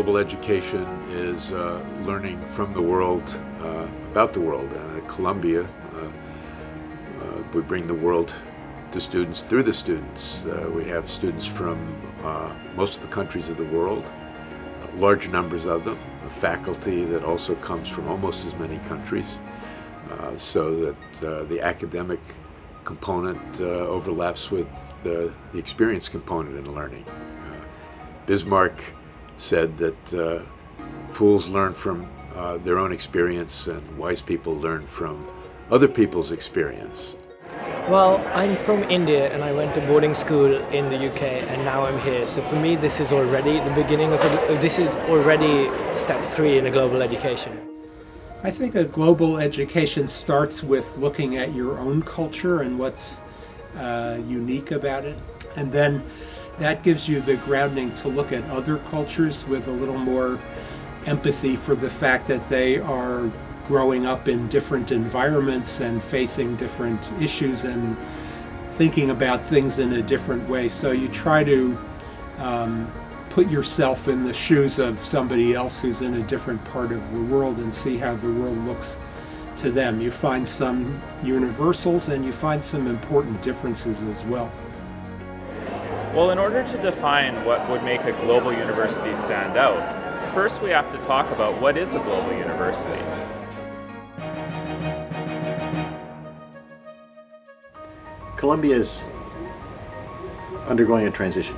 global education is learning from the world, about the world. At Columbia, we bring the world to students through the students. We have students from most of the countries of the world, large numbers of them, a faculty that also comes from almost as many countries, so that the academic component overlaps with the experience component in learning. Bismarck said that fools learn from their own experience and wise people learn from other people's experience. Well, I'm from India and I went to boarding school in the UK and now I'm here. So for me, this is already the beginning of this is already step 3 in a global education. I think a global education starts with looking at your own culture and what's unique about it, and then that gives you the grounding to look at other cultures with a little more empathy for the fact that they are growing up in different environments and facing different issues and thinking about things in a different way. So you try to put yourself in the shoes of somebody else who's in a different part of the world and see how the world looks to them. You find some universals and you find some important differences as well. Well, in order to define what would make a global university stand out, first we have to talk about what is a global university. Columbia is undergoing a transition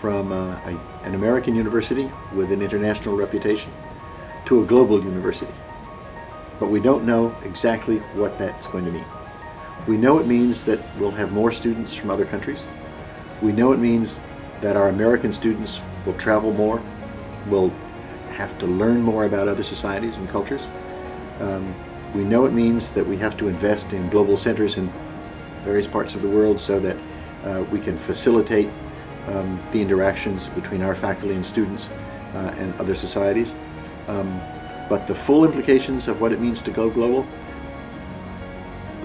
from an American university with an international reputation to a global university. But we don't know exactly what that's going to mean. We know it means that we'll have more students from other countries. We know it means that our American students will travel more, will have to learn more about other societies and cultures. We know it means that we have to invest in global centers in various parts of the world so that we can facilitate the interactions between our faculty and students and other societies. But the full implications of what it means to go global,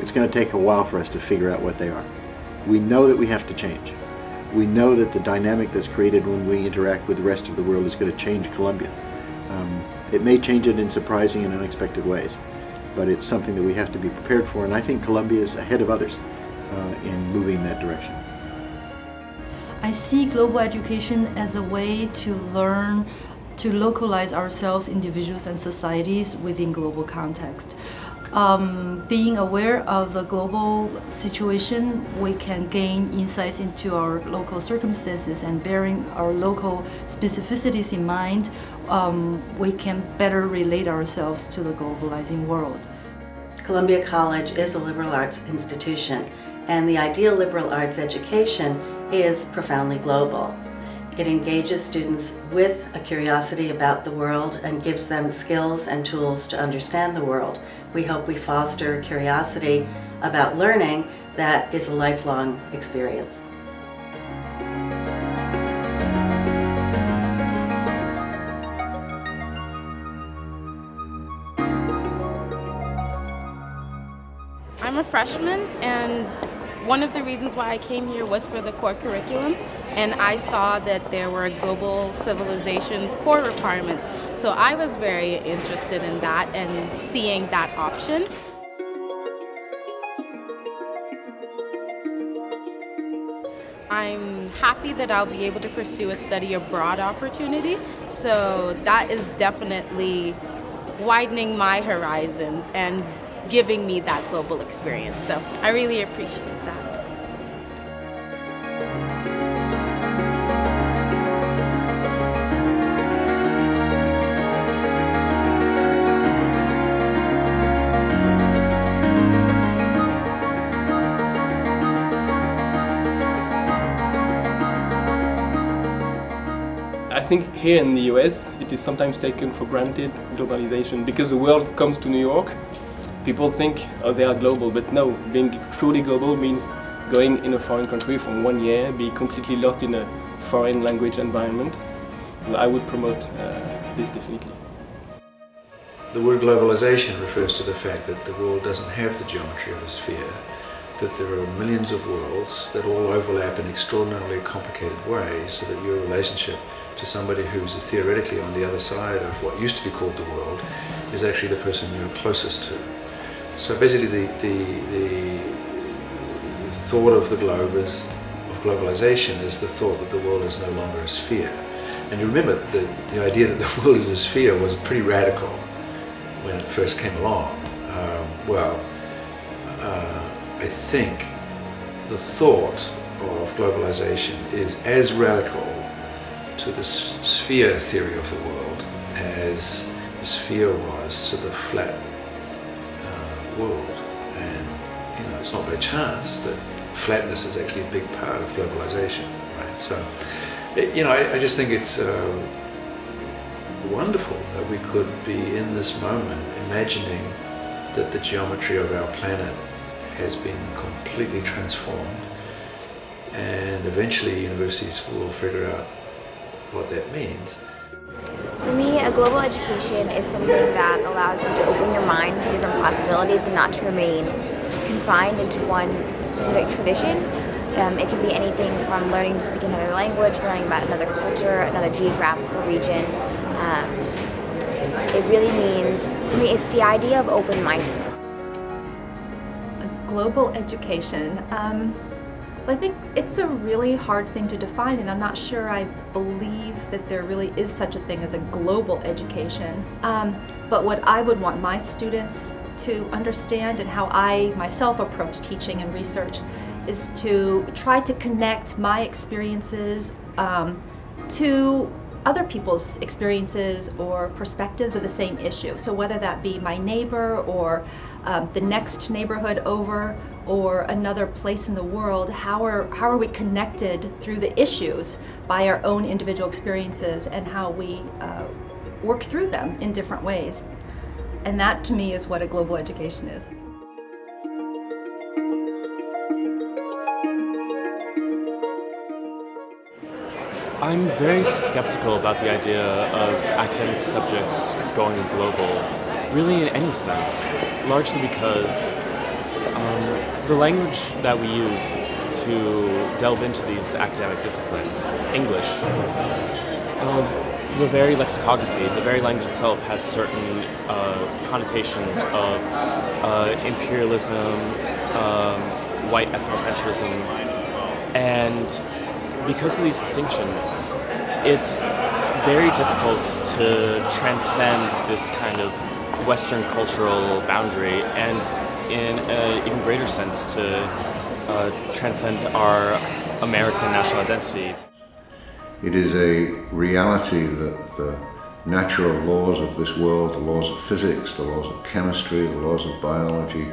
it's going to take a while for us to figure out what they are. We know that we have to change. We know that the dynamic that's created when we interact with the rest of the world is going to change Columbia. It may change it in surprising and unexpected ways, but it's something that we have to be prepared for, and I think Columbia is ahead of others in moving in that direction. I see global education as a way to learn to localize ourselves, individuals and societies within global context. Being aware of the global situation, we can gain insights into our local circumstances, and bearing our local specificities in mind, we can better relate ourselves to the globalizing world. Columbia College is a liberal arts institution, and the ideal liberal arts education is profoundly global. It engages students with a curiosity about the world and gives them skills and tools to understand the world. We hope we foster curiosity about learning that is a lifelong experience. I'm a freshman, and one of the reasons why I came here was for the core curriculum, and I saw that there were global civilizations core requirements. So I was very interested in that and seeing that option. I'm happy that I'll be able to pursue a study abroad opportunity, so that is definitely widening my horizons and giving me that global experience. So I really appreciate that. I think here in the US, it is sometimes taken for granted, globalization, because the world comes to New York. People think, oh, they are global, but no, being truly global means going in a foreign country for 1 year, be completely lost in a foreign language environment. I would promote this definitely. The word globalization refers to the fact that the world doesn't have the geometry of a sphere, that there are millions of worlds that all overlap in extraordinarily complicated ways so that your relationship to somebody who's theoretically on the other side of what used to be called the world is actually the person you're closest to. So basically the thought of the globe is, of globalization, is the thought that the world is no longer a sphere. And you remember the idea that the world is a sphere was pretty radical when it first came along. I think the thought of globalization is as radical to the sphere theory of the world as the sphere was to the flat world. And you know, it's not by chance that flatness is actually a big part of globalization, right? So you know, I just think it's wonderful that we could be in this moment imagining that the geometry of our planet has been completely transformed, and eventually universities will figure out what that means. For me, a global education is something that allows you to open your mind to different possibilities and not to remain confined into one specific tradition. It can be anything from learning to speak another language, learning about another culture, another geographical region. It really means, for me, it's the idea of open-mindedness. Global education. I think it's a really hard thing to define, and I'm not sure I believe that there really is such a thing as a global education. But what I would want my students to understand, and how I myself approach teaching and research, is to try to connect my experiences to other people's experiences or perspectives of the same issue. So whether that be my neighbor, or the next neighborhood over, or another place in the world, how are we connected through the issues by our own individual experiences, and how we work through them in different ways. And that, to me, is what a global education is. I'm very skeptical about the idea of academic subjects going global, really in any sense, largely because the language that we use to delve into these academic disciplines, English, the very lexicography, the very language itself has certain connotations of imperialism, white ethnocentrism, and because of these distinctions, it's very difficult to transcend this kind of Western cultural boundary, and in an even greater sense to transcend our American national identity. It is a reality that the natural laws of this world, the laws of physics, the laws of chemistry, the laws of biology,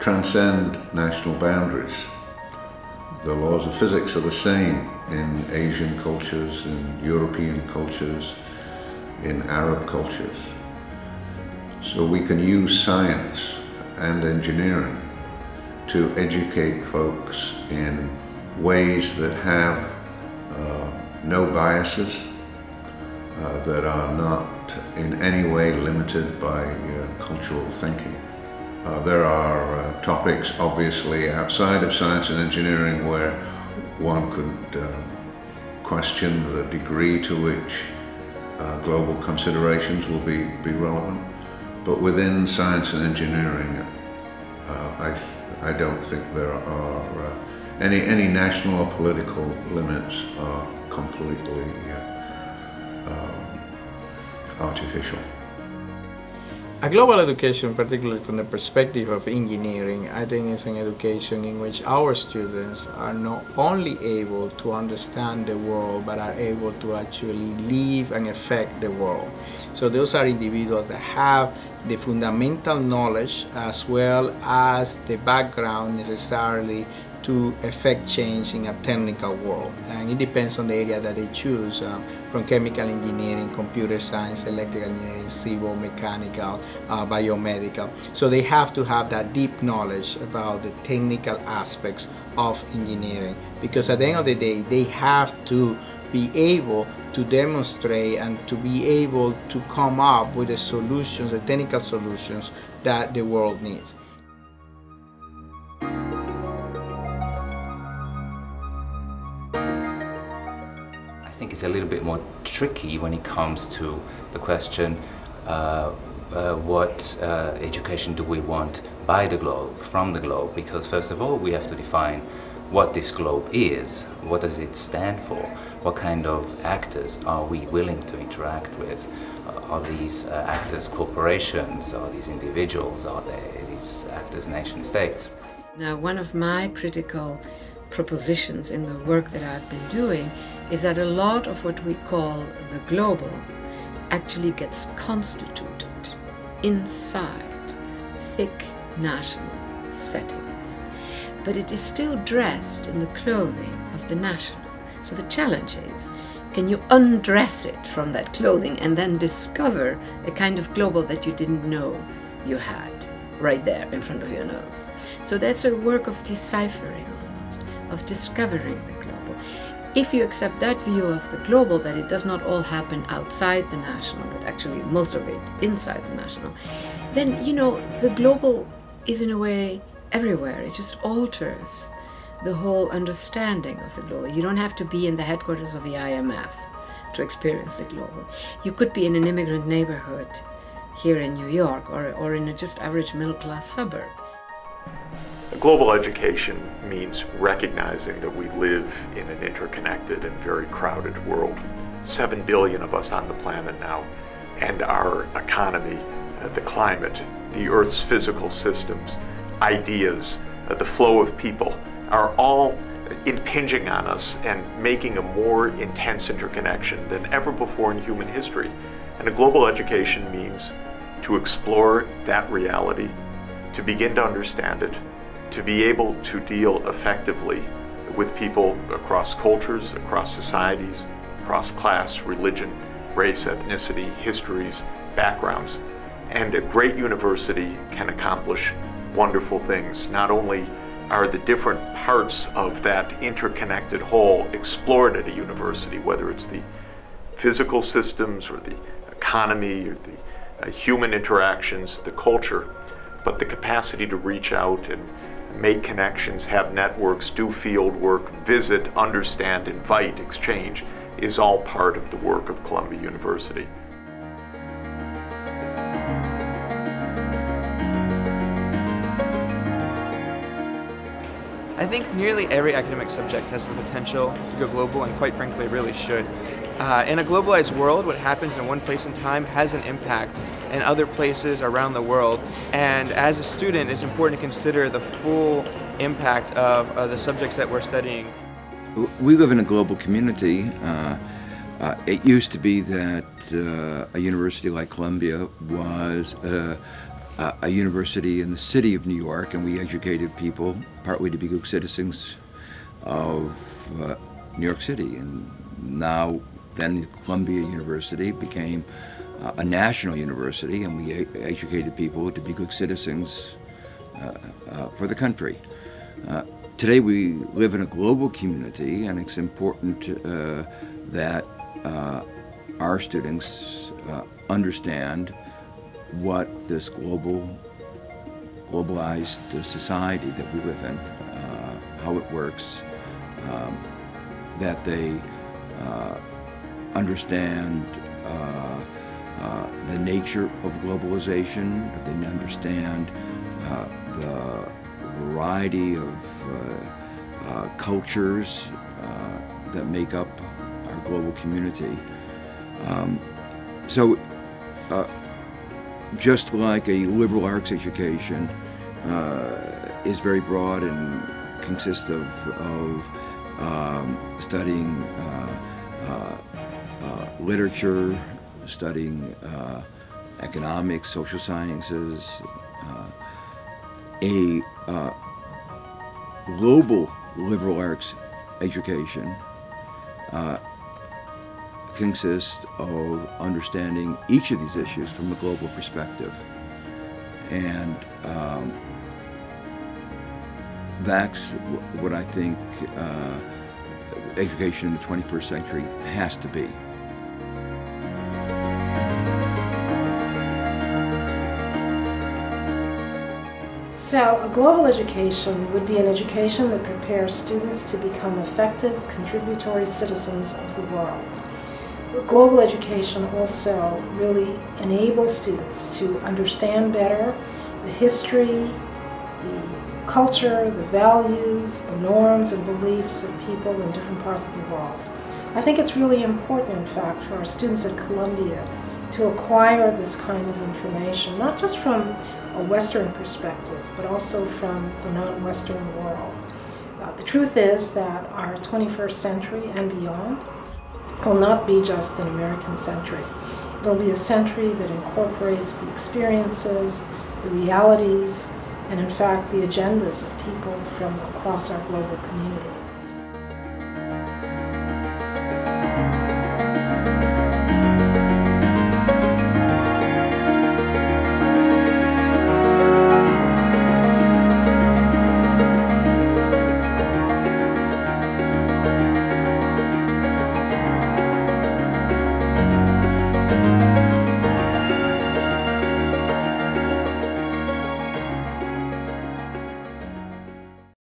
transcend national boundaries. The laws of physics are the same in Asian cultures, in European cultures, in Arab cultures. So we can use science and engineering to educate folks in ways that have no biases, that are not in any way limited by cultural thinking. There are topics, obviously, outside of science and engineering where one could question the degree to which global considerations will be relevant. But within science and engineering, I don't think there are any national or political limits are completely artificial. A global education, particularly from the perspective of engineering, I think is an education in which our students are not only able to understand the world, but are able to actually live and affect the world. So those are individuals that have the fundamental knowledge as well as the background necessarily to affect change in a technical world. And it depends on the area that they choose, from chemical engineering, computer science, electrical engineering, civil, mechanical, biomedical. So they have to have that deep knowledge about the technical aspects of engineering, because at the end of the day, they have to be able to demonstrate and to be able to come up with the solutions, the technical solutions that the world needs. I think is a little bit more tricky when it comes to the question what education do we want by the globe, from the globe, because first of all we have to define what this globe is, what does it stand for, what kind of actors are we willing to interact with. Are these actors corporations, are these individuals, are these actors nation states? Now, one of my critical propositions in the work that I've been doing is that a lot of what we call the global actually gets constituted inside thick national settings, but it is still dressed in the clothing of the national. So the challenge is, can you undress it from that clothing and then discover a kind of global that you didn't know you had right there in front of your nose? So that's a work of deciphering almost, of discovering the global. If you accept that view of the global, that it does not all happen outside the national, but actually most of it inside the national, then, you know, the global is in a way everywhere. It just alters the whole understanding of the global. You don't have to be in the headquarters of the IMF to experience the global. You could be in an immigrant neighborhood here in New York, or in a just average middle-class suburb. Global education means recognizing that we live in an interconnected and very crowded world. 7 billion of us on the planet now, and our economy, the climate, the Earth's physical systems, ideas, the flow of people are all impinging on us and making a more intense interconnection than ever before in human history. And a global education means to explore that reality, to begin to understand it, to be able to deal effectively with people across cultures, across societies, across class, religion, race, ethnicity, histories, backgrounds. And a great university can accomplish wonderful things. Not only are the different parts of that interconnected whole explored at a university, whether it's the physical systems or the economy or the human interactions, the culture, but the capacity to reach out and make connections, have networks, do field work, visit, understand, invite, exchange, is all part of the work of Columbia University. I think nearly every academic subject has the potential to go global, and quite frankly, really should. In a globalized world, what happens in one place in time has an impact in other places around the world. And as a student, it's important to consider the full impact of the subjects that we're studying. We live in a global community. It used to be that a university like Columbia was a university in the city of New York, and we educated people partly to be good citizens of New York City. And now, then Columbia University became a national university, and we educated people to be good citizens for the country. Today we live in a global community, and it's important that our students understand what this globalized society that we live in, how it works, that they understand the nature of globalization, but then understand the variety of cultures that make up our global community. Just like a liberal arts education is very broad and consists of studying literature, studying economics, social sciences, a global liberal arts education consists of understanding each of these issues from a global perspective. And that's what I think education in the 21st century has to be. So, a global education would be an education that prepares students to become effective, contributory citizens of the world. Global education also really enables students to understand better the history, the culture, the values, the norms and beliefs of people in different parts of the world. I think it's really important, in fact, for our students at Columbia to acquire this kind of information, not just from a Western perspective, but also from the non-Western world. The truth is that our 21st century and beyond will not be just an American century. It'll be a century that incorporates the experiences, the realities, and in fact the agendas of people from across our global community.